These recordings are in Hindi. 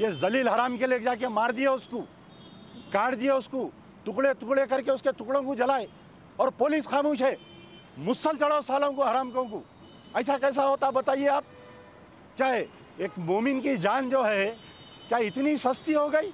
ये जलील हराम के ले जाके मार दिया उसको, काट दिया उसको, टुकड़े टुकड़े करके उसके टुकड़ों को जलाए और पुलिस खामोश है। मुसल चढ़ाओ सालों को, हरामखों को। ऐसा कैसा होता बताइए आप? क्या है, एक मोमिन की जान जो है क्या इतनी सस्ती हो गई?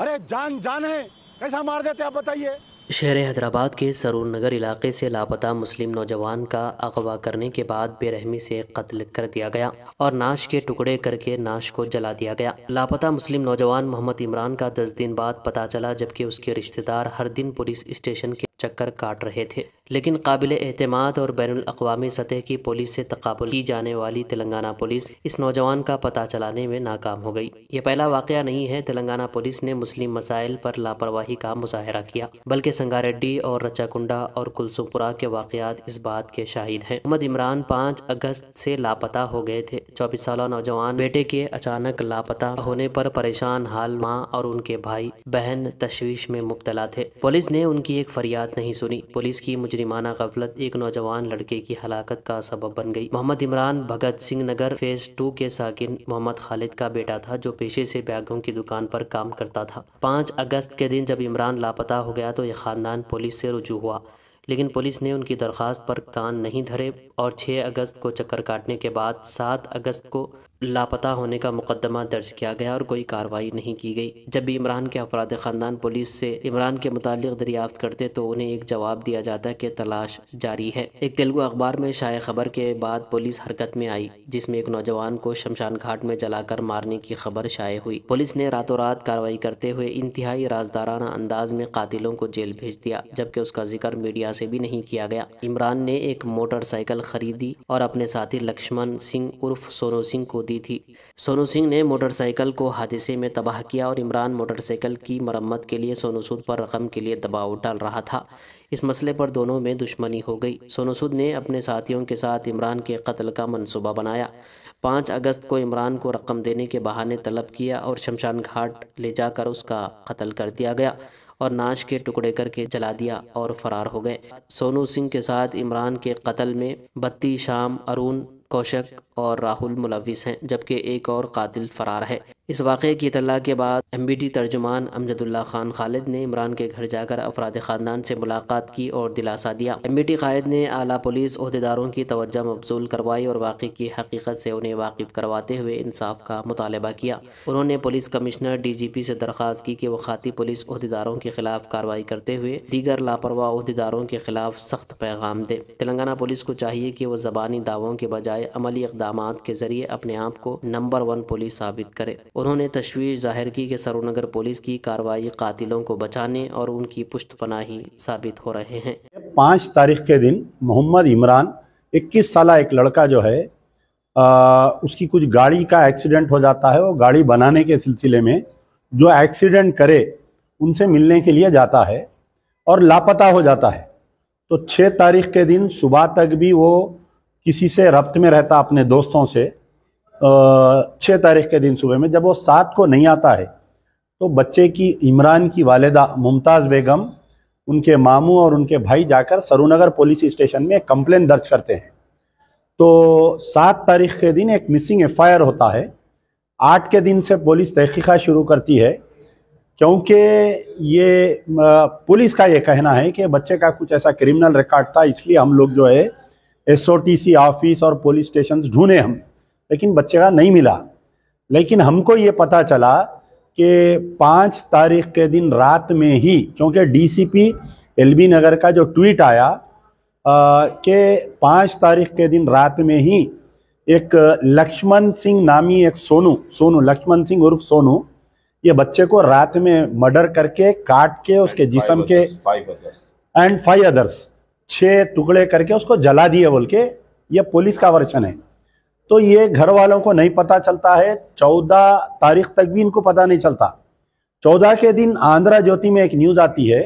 अरे जान जान है, कैसा मार देते आप बताइए। शहर हैदराबाद के सरू नगर इलाके से लापता मुस्लिम नौजवान का अगवा करने के बाद बेरहमी से कत्ल कर दिया गया और नाश के टुकड़े करके नाश को जला दिया गया। लापता मुस्लिम नौजवान मोहम्मद इमरान का 10 दिन बाद पता चला, जबकि उसके रिश्तेदार हर दिन पुलिस स्टेशन के चक्कर काट रहे थे। लेकिन काबिल एतमाद और बैनुल अक्वामी सतह की पुलिस से तकाबुल की जाने वाली तेलंगाना पुलिस इस नौजवान का पता चलाने में नाकाम हो गई। ये पहला वाकया नहीं है तेलंगाना पुलिस ने मुस्लिम मसाइल पर लापरवाही का मुजाहरा किया, बल्कि संगारेड्डी और रचाकुंडा और कुलसुपुरा के वाकयात इस बात के शाहिद हैं। मोहम्मद इमरान 5 अगस्त से लापता हो गए थे। 24 साल नौजवान बेटे के अचानक लापता होने पर परेशान हाल माँ और उनके भाई बहन तशवीश में मुब्तला थे। पुलिस ने उनकी एक फरियाद नहीं सुनी। पुलिस की मुजरिमाना गफलत एक नौजवान लड़के की हलाकत का सबब बन गई। मोहम्मद इमरान भगत सिंह नगर फेज 2 के साकिन मोहम्मद खालिद का बेटा था, जो पेशे से बैगों की दुकान पर काम करता था। 5 अगस्त के दिन जब इमरान लापता हो गया तो यह खानदान पुलिस से रुजू हुआ, लेकिन पुलिस ने उनकी दरख्वास्त पर कान नहीं धरे और 6 अगस्त को चक्कर काटने के बाद 7 अगस्त को लापता होने का मुकदमा दर्ज किया गया और कोई कार्रवाई नहीं की गई। जब भी इमरान के अफराद ख़ानदान पुलिस से इमरान के मुतालिक दरियाफ्त करते तो उन्हें एक जवाब दिया जाता कि तलाश जारी है। एक तेलुगु अखबार में शाये खबर के बाद पुलिस हरकत में आई, जिसमें एक नौजवान को शमशान घाट में जलाकर मारने की खबर शाये हुई। पुलिस ने रातों रात कार्रवाई करते हुए इंतहाई राजदाराना अंदाज में कातिलों को जेल भेज दिया, जबकि उसका जिक्र मीडिया से भी नहीं किया गया। इमरान ने एक मोटरसाइकिल खरीदी और अपने साथी लक्ष्मण सिंह उर्फ सोनू सिंह को दी थी। सोनू सिंह ने मोटरसाइकिल को हादसे में तबाह किया और इमरान मोटरसाइकिल की मरम्मत के लिए सोनू सूद पर रकम के लिए दबाव डाल रहा था। इस मसले पर दोनों में दुश्मनी हो गई। सोनू सूद ने अपने साथियों के साथ इमरान के कत्ल का मंसूबा बनाया। 5 अगस्त को इमरान को रकम देने के बहाने तलब किया और शमशान घाट ले जाकर उसका कत्ल कर दिया गया और नाश के टुकड़े करके जला दिया और फरार हो गए। सोनू सिंह के साथ इमरान के कत्ल में 32 शाम, अरुण कौशिक और राहुल मुलविस हैं, जबकि एक और कातिल फरार है। इस वाक़े की इत्तला के बाद MBD तर्जुमान अमजदुल्ला खान खालिद ने इमरान के घर जाकर अफराद ख़ानदान से मुलाकात की और दिलासा दिया। MBD खालिद ने आला पुलिस अहदेदारों की तवज्जो मबजूल करवाई और वाक़े की हकीकत से उन्हें वाकिफ़ करवाते हुए इंसाफ का मुतालबा किया। उन्होंने पुलिस कमिश्नर DGP से दरख्वास्त की कि वह खाती पुलिस अहदेदारों के खिलाफ कार्रवाई करते हुए दीगर लापरवाह अहदेदारों के खिलाफ सख्त पैगाम दे। तेलंगाना पुलिस को चाहिए कि वह ज़बानी दावों के बजाय अमली इक़दाम के ज़रिए अपने आप को नंबर 1 पुलिस साबित करे। उन्होंने तशवीश जाहिर की कि सरू नगर पुलिस की कार्रवाई कातिलों को बचाने और उनकी पुष्टपनाही साबित हो रहे हैं। 5 तारीख के दिन मोहम्मद इमरान 21 साल एक लड़का जो है उसकी कुछ गाड़ी का एक्सीडेंट हो जाता है और गाड़ी बनाने के सिलसिले में जो एक्सीडेंट करे उनसे मिलने के लिए जाता है और लापता हो जाता है। तो 6 तारीख के दिन सुबह तक भी वो किसी से रब्त में रहता अपने दोस्तों से। 6 तारीख के दिन सुबह में जब वो 7 को नहीं आता है तो बच्चे की इमरान की वालिदा मुमताज़ बेगम, उनके मामू और उनके भाई जाकर सरू नगर पुलिस स्टेशन में कंप्लेन दर्ज करते हैं। तो 7 तारीख के दिन एक मिसिंग FIR होता है। 8 के दिन से पुलिस तहकीक़ात शुरू करती है, क्योंकि ये पुलिस का ये कहना है कि बच्चे का कुछ ऐसा क्रिमिनल रिकॉर्ड था, इसलिए हम लोग जो है SOTC ऑफिस और पुलिस स्टेशन ढूंढे हम, लेकिन बच्चे का नहीं मिला। लेकिन हमको ये पता चला कि 5 तारीख के दिन रात में ही, क्योंकि DCP LB नगर का जो ट्वीट आया कि 5 तारीख के दिन रात में ही एक लक्ष्मण सिंह नामी एक सोनू लक्ष्मण सिंह उर्फ सोनू, ये बच्चे को रात में मर्डर करके काट के उसके जिस्म के एंड 5 अदर्स 6 टुकड़े करके उसको जला दिए बोल के ये पुलिस का वर्जन है। तो ये घर वालों को नहीं पता चलता है। 14 तारीख तक भी इनको पता नहीं चलता। 14 के दिन आंध्रा ज्योति में एक न्यूज़ आती है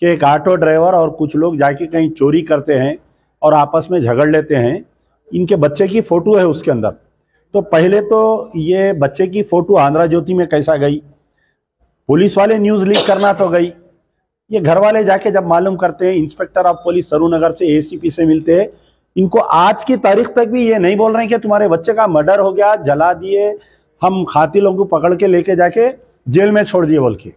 कि एक ऑटो ड्राइवर और कुछ लोग जाके कहीं चोरी करते हैं और आपस में झगड़ लेते हैं। इनके बच्चे की फ़ोटो है उसके अंदर। तो पहले तो ये बच्चे की फ़ोटो आंध्रा ज्योति में कैसा गई? पुलिस वाले न्यूज़ लीक करना तो गई, ये घर वाले जाके जब मालूम करते हैं, इंस्पेक्टर ऑफ पुलिस सरू नगर से ACP से मिलते हैं, इनको आज की तारीख तक भी ये नहीं बोल रहे हैं कि तुम्हारे बच्चे का मर्डर हो गया, जला दिए, हम कातिलों को पकड़ के लेके जाके जेल में छोड़ दिए बोल के।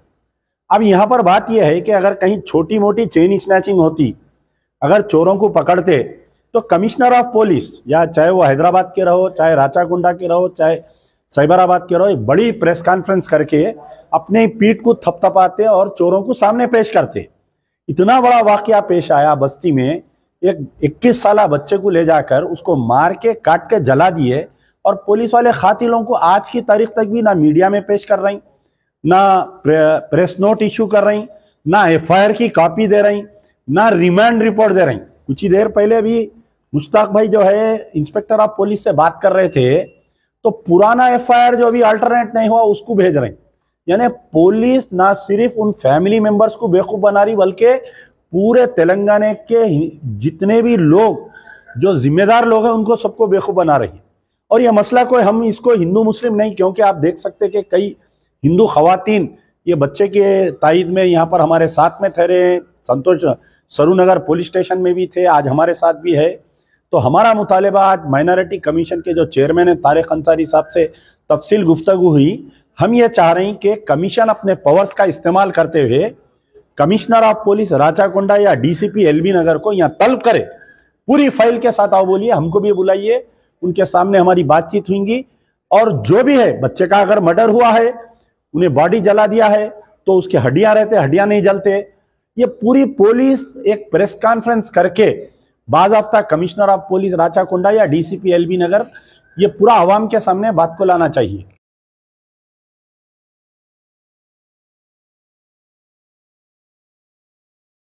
अब यहाँ पर बात यह है कि अगर कहीं छोटी मोटी चेन स्नैचिंग होती, अगर चोरों को पकड़ते तो कमिश्नर ऑफ पुलिस, या चाहे वो हैदराबाद के रहो, चाहे राचाकुंडा के रहो, चाहे साइबराबाद के रहो, एक बड़ी प्रेस कॉन्फ्रेंस करके अपने पीठ को थपथपाते और चोरों को सामने पेश करते। इतना बड़ा वाकया पेश आया बस्ती में, एक 21 साल बच्चे को ले जाकर उसको मार के काट के जला दिए, और पुलिस वाले कातिलों को आज की तारीख तक भी ना मीडिया में पेश कर रही, ना प्रेस नोट इश्यू कर रही, ना FIR की कॉपी दे रही, ना रिमांड रिपोर्ट दे रही। कुछ ही देर पहले भी मुश्ताक भाई जो है इंस्पेक्टर ऑफ पुलिस से बात कर रहे थे, तो पुराना FIR जो भी अल्टरनेट नहीं हुआ उसको भेज रहे। यानी पुलिस ना सिर्फ उन फैमिली मेंबर्स को बेवकूफ बना रही, बल्कि पूरे तेलंगाना के जितने भी लोग जो जिम्मेदार लोग हैं उनको सबको बेवकूफ बना रही है। और यह मसला कोई हम इसको हिंदू मुस्लिम नहीं, क्योंकि आप देख सकते कि कई हिंदू खवातीन ये बच्चे के ताइद में यहाँ पर हमारे साथ में ठहरे हैं, संतोष सरू नगर पुलिस स्टेशन में भी थे, आज हमारे साथ भी है। तो हमारा मुतालबा आज माइनॉरिटी कमीशन के जो चेयरमैन है तारिक अंसारी साहब से तफसील गुफ्तगू हुई। हम ये चाह रहे हैं कि कमीशन अपने पावर्स का इस्तेमाल करते हुए कमिश्नर ऑफ पुलिस राचाकुंडा या DCP LB नगर को यहाँ तलब करे, पूरी फाइल के साथ आओ बोलिए, हमको भी बुलाइए, उनके सामने हमारी बातचीत होंगी। और जो भी है बच्चे का अगर मर्डर हुआ है, उन्हें बॉडी जला दिया है, तो उसके हड्डियां रहते, हड्डियां नहीं जलते। ये पूरी पुलिस एक प्रेस कॉन्फ्रेंस करके बाज़ाफ्ता कमिश्नर ऑफ पुलिस राचाकुंडा या DCP LB नगर ये पूरा आवाम के सामने बात को लाना चाहिए।